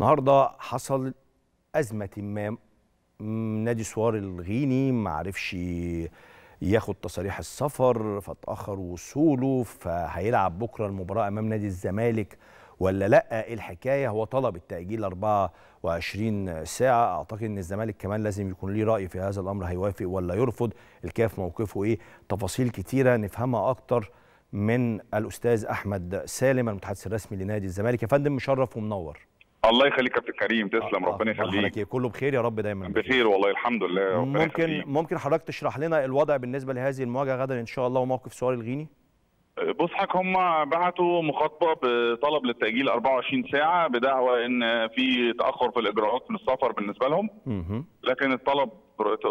النهارده حصل ازمه ما، نادي سوار الغيني ما عرفش ياخد تصاريح السفر فتاخر وصوله، فهيلعب بكره المباراه امام نادي الزمالك ولا لا؟ ايه الحكايه؟ هو طلب التاجيل 24 ساعه، اعتقد ان الزمالك كمان لازم يكون ليه راي في هذا الامر، هيوافق ولا يرفض؟ الكاف موقفه ايه؟ تفاصيل كتيره نفهمها اكتر من الاستاذ احمد سالم المتحدث الرسمي لنادي الزمالك. يا فندم مشرف ومنور. الله يخليك يا كابتن كريم، تسلم. ربنا يخليك. كله بخير يا رب، دايما بخير والله الحمد لله. ممكن حضرتك تشرح لنا الوضع بالنسبه لهذه المواجهه غدا ان شاء الله وموقف سوار الغيني؟ بص حضرتك، هم بعتوا مخاطبه بطلب للتاجيل 24 ساعه بدعوى ان في تاخر في الاجراءات في السفر بالنسبه لهم، لكن الطلب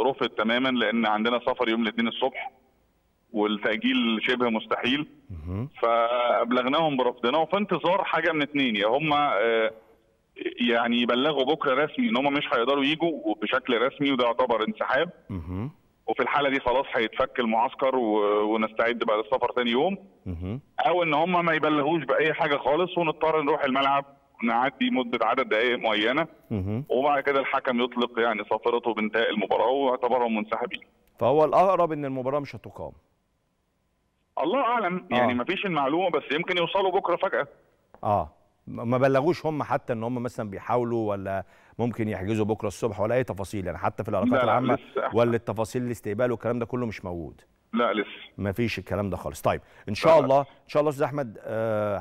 رفض تماما لان عندنا سفر يوم الاثنين الصبح والتاجيل شبه مستحيل، فابلغناهم برفضنا في انتظار حاجه من اثنين، يا هم يعني يبلغوا بكره رسمي ان هم مش هيقدروا يجوا بشكل رسمي وده يعتبر انسحاب، وفي الحاله دي خلاص هيتفك المعسكر ونستعد بقى للسفر ثاني يوم، او ان هم ما يبلغوش باي حاجه خالص ونضطر نروح الملعب نعدي مده عدد دقائق معينه، وبعد كده الحكم يطلق يعني صافرته بانتهاء المباراه واعتبرهم منسحبين. فهو الاقرب ان المباراه مش هتقام. الله اعلم يعني ما فيش المعلومه، بس يمكن يوصلوا بكره فجاه. ما بلغوش هم حتى ان هم مثلا بيحاولوا ولا ممكن يحجزوا بكره الصبح ولا اي تفاصيل، يعني حتى في العلاقات العامه ولا التفاصيل الاستقبال والكلام ده كله مش موجود. لا لسه ما فيش الكلام ده خالص. طيب ان شاء الله ان شاء الله. استاذ احمد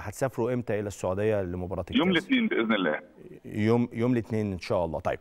هتسافروا امتى الى السعوديه لمباراه الكاس؟ يوم الاثنين باذن الله. يوم الاثنين ان شاء الله. طيب